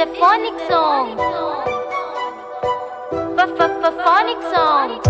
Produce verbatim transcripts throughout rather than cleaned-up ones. the phonic song. F-f-phonic song.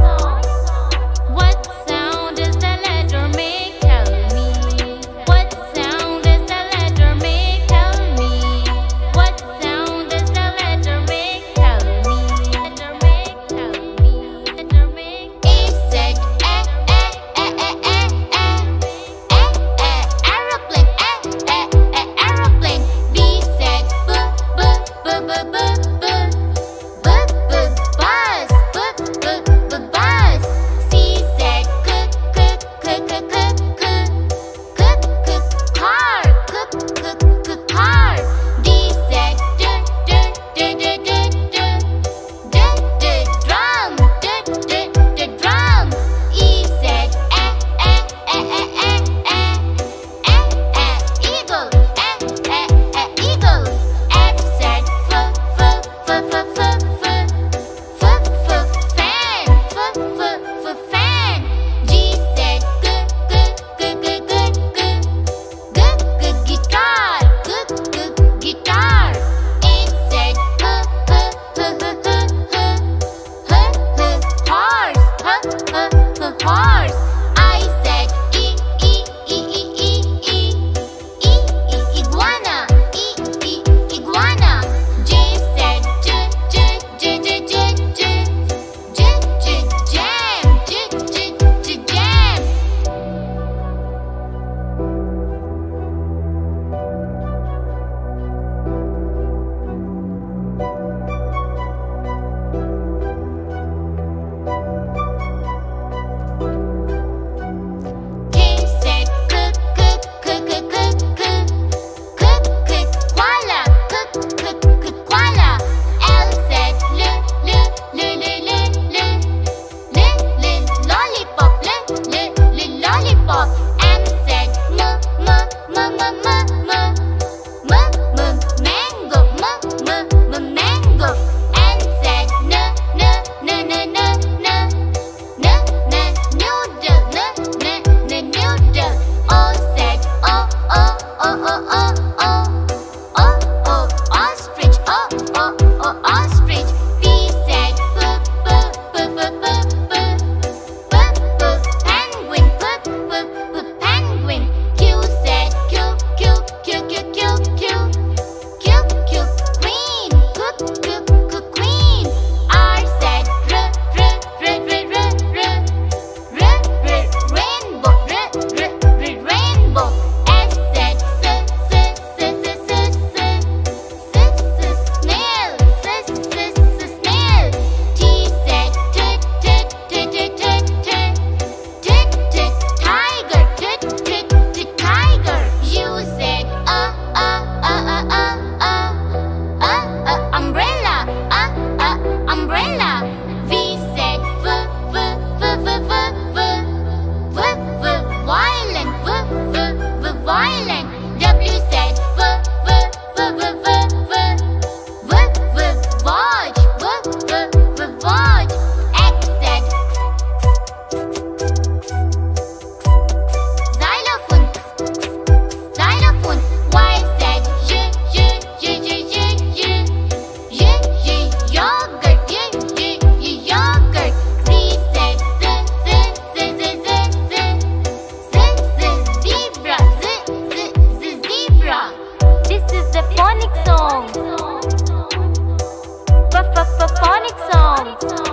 Phonic song.